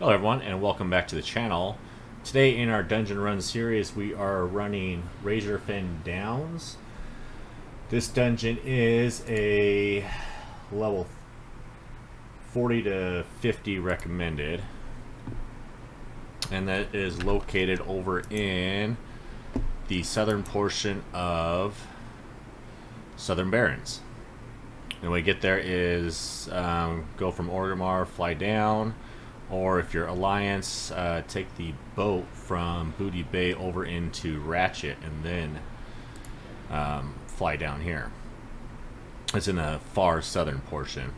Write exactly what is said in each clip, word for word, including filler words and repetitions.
Hello everyone and welcome back to the channel. Today in our Dungeon Run series we are running Razorfen Downs. This dungeon is a level forty to fifty recommended. And that is located over in the southern portion of Southern Barrens. And the way to get there is um, go from Orgrimmar, fly down, or if you're Alliance, uh, take the boat from Booty Bay over into Ratchet and then um, fly down here. It's in the far southern portion.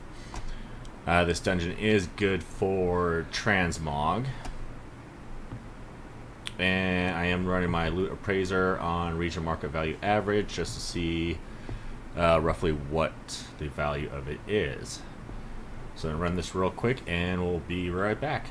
Uh, this dungeon is good for transmog. And I am running my loot appraiser on region market value average just to see uh, roughly what the value of it is. So I'm gonna run this real quick and we'll be right back.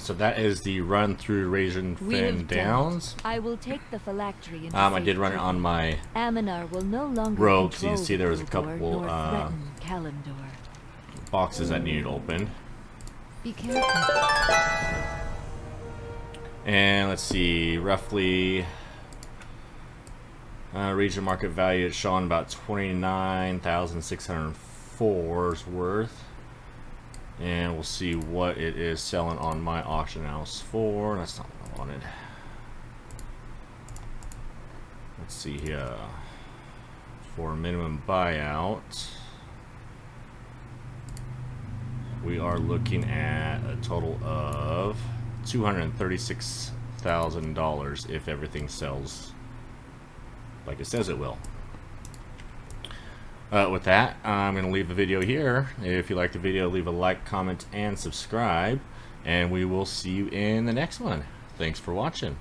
So that is the run through Razorfen Downs. I will take the phylactery and um, I did run it on my will no longer rogue, so you see there was a couple uh, boxes that needed opened. Be careful. And let's see, roughly uh, region market value is showing about twenty-nine thousand six hundred four's worth. And we'll see what it is selling on my auction house for. That's not what I wanted. Let's see here. For minimum buyout, we are looking at a total of two hundred thirty-six thousand dollars if everything sells like it says it will. Uh, with that, I'm going to leave the video here. If you liked the video, leave a like, comment, and subscribe. And we will see you in the next one. Thanks for watching.